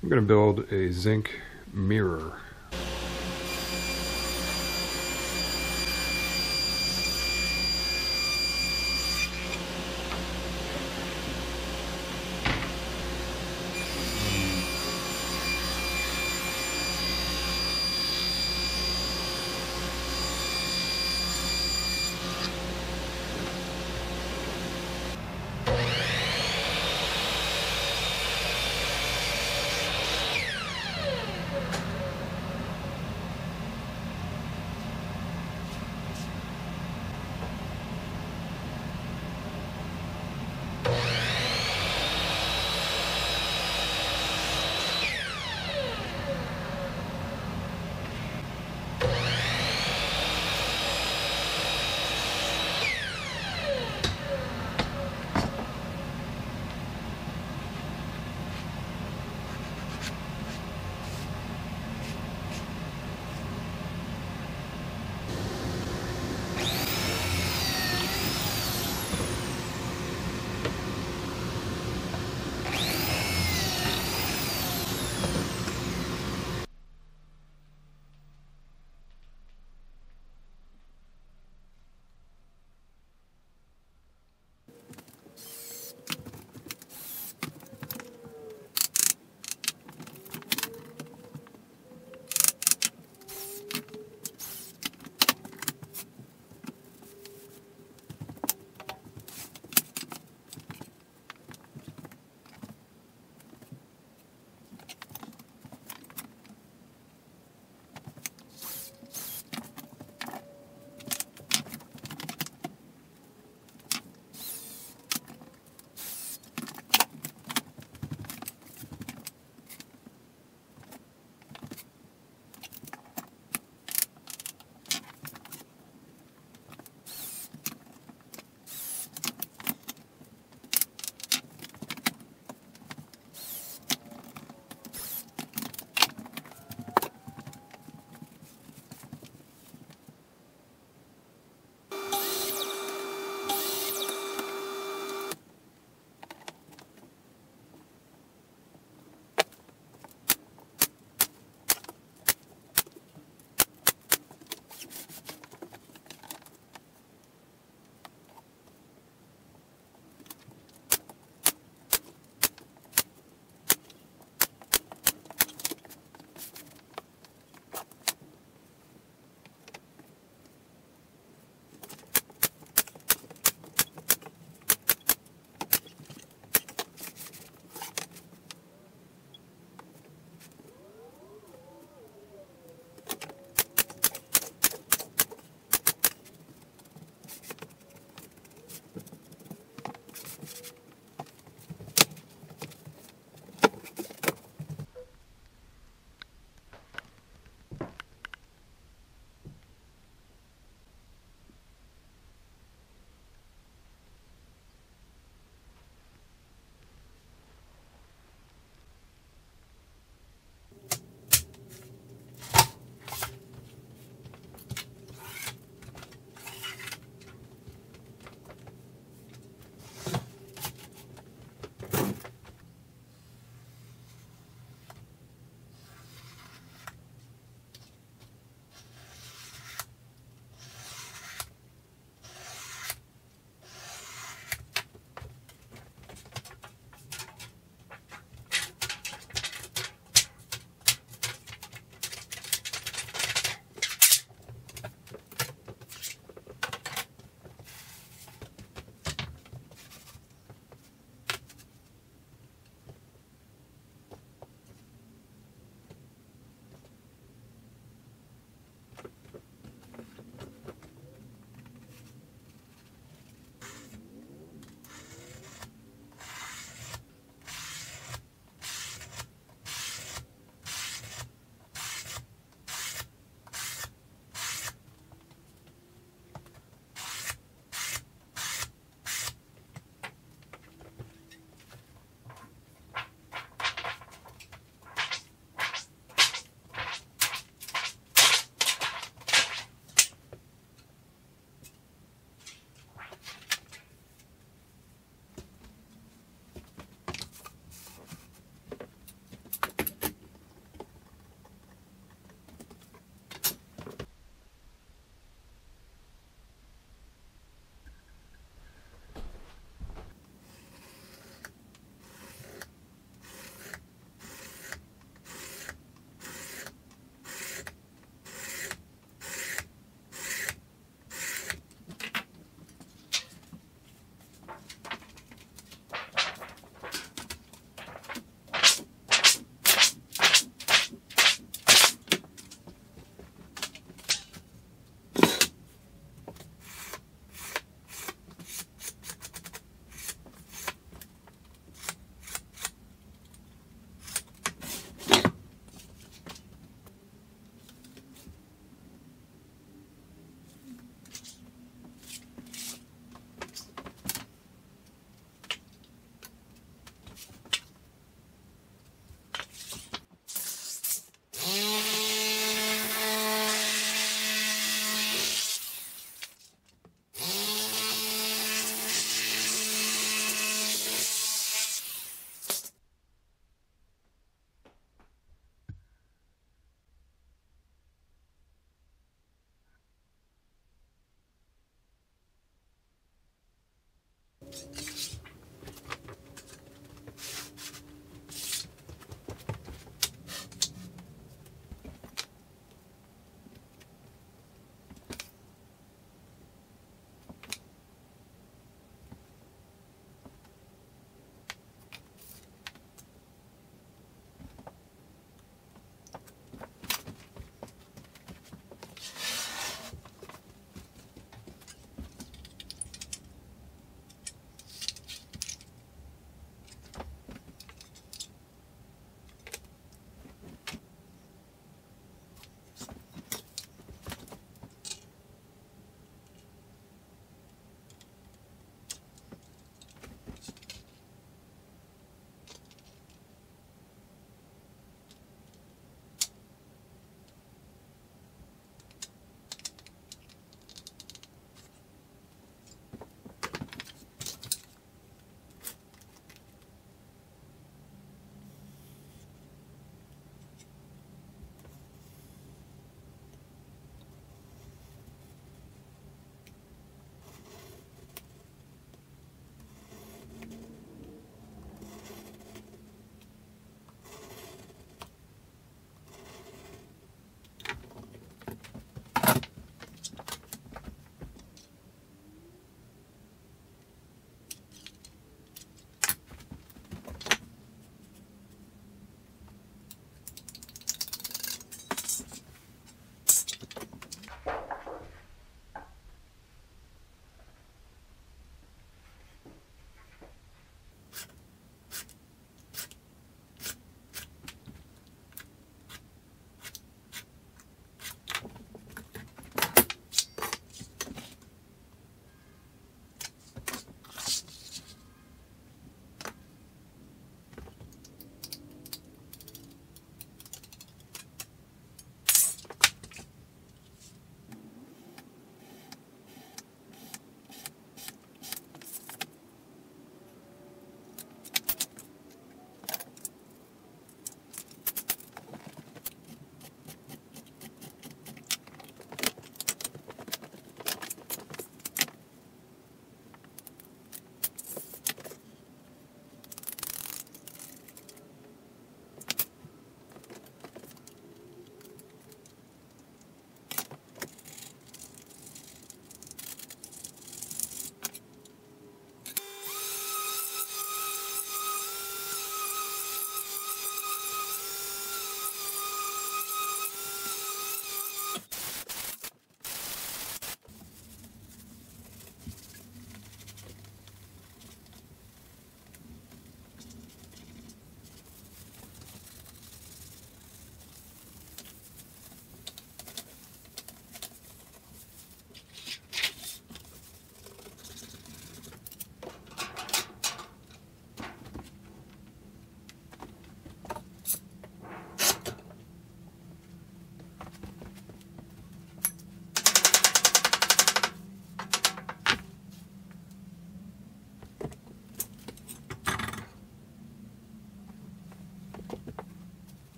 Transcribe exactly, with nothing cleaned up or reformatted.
I'm going to build a zinc mirror.